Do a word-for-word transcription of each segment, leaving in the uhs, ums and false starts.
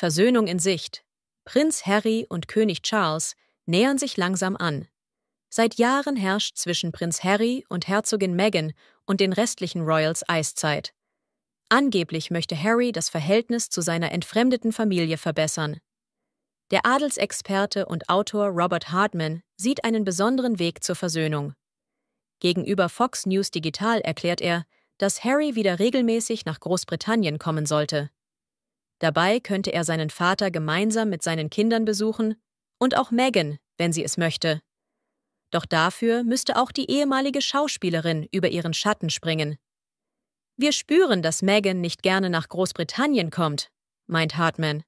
Versöhnung in Sicht. Prinz Harry und König Charles nähern sich langsam an. Seit Jahren herrscht zwischen Prinz Harry und Herzogin Meghan und den restlichen Royals Eiszeit. Angeblich möchte Harry das Verhältnis zu seiner entfremdeten Familie verbessern. Der Adelsexperte und Autor Robert Hardman sieht einen besonderen Weg zur Versöhnung. Gegenüber Fox News Digital erklärt er, dass Harry wieder regelmäßig nach Großbritannien kommen sollte. Dabei könnte er seinen Vater gemeinsam mit seinen Kindern besuchen und auch Meghan, wenn sie es möchte. Doch dafür müsste auch die ehemalige Schauspielerin über ihren Schatten springen. Wir spüren, dass Meghan nicht gerne nach Großbritannien kommt, meint Hardman.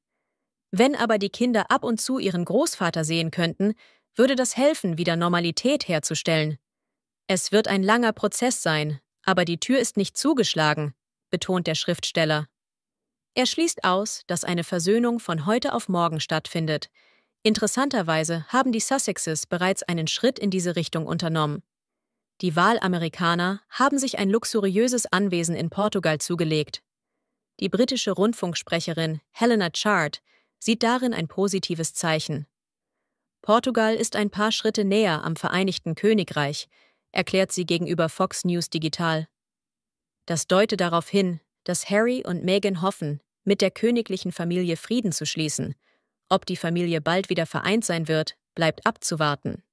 Wenn aber die Kinder ab und zu ihren Großvater sehen könnten, würde das helfen, wieder Normalität herzustellen. Es wird ein langer Prozess sein, aber die Tür ist nicht zugeschlagen, betont der Schriftsteller. Er schließt aus, dass eine Versöhnung von heute auf morgen stattfindet. Interessanterweise haben die Sussexes bereits einen Schritt in diese Richtung unternommen. Die Wahlamerikaner haben sich ein luxuriöses Anwesen in Portugal zugelegt. Die britische Rundfunksprecherin Helena Chard sieht darin ein positives Zeichen. Portugal ist ein paar Schritte näher am Vereinigten Königreich, erklärt sie gegenüber Fox News Digital. Das deute darauf hin, dass Harry und Meghan hoffen, mit der königlichen Familie Frieden zu schließen. Ob die Familie bald wieder vereint sein wird, bleibt abzuwarten.